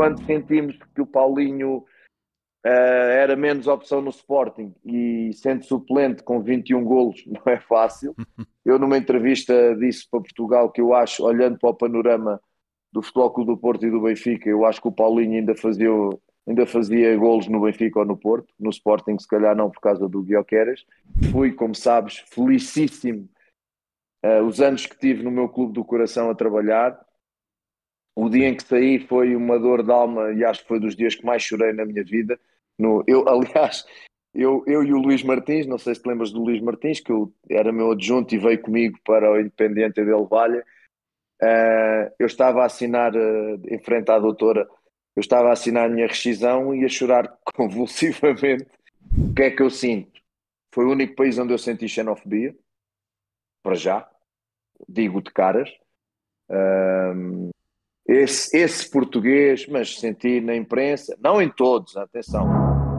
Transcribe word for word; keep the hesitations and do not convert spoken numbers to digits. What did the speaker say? quando sentimos que o Paulinho uh, era menos opção no Sporting e sendo suplente com vinte e um golos não é fácil. Eu numa entrevista disse para Portugal que eu acho, olhando para o panorama do Futebol Clube do Porto e do Benfica, eu acho que o Paulinho ainda fazia, ainda fazia golos no Benfica ou no Porto, no Sporting se calhar não, por causa do Gyökeres. Fui, como sabes, felicíssimo uh, os anos que tive no meu clube do coração a trabalhar. O dia em que saí foi uma dor de alma e acho que foi dos dias que mais chorei na minha vida. No, eu, aliás, eu, eu e o Luís Martins, não sei se te lembras do Luís Martins, que eu, era meu adjunto e veio comigo para o Independiente del Valle. Uh, eu estava a assinar, uh, em frente à doutora, eu estava a assinar a minha rescisão e a chorar convulsivamente. O que é que eu sinto? Foi o único país onde eu senti xenofobia, para já, digo de caras. Uh, esse, esse português, mas senti na imprensa, não em todos, atenção,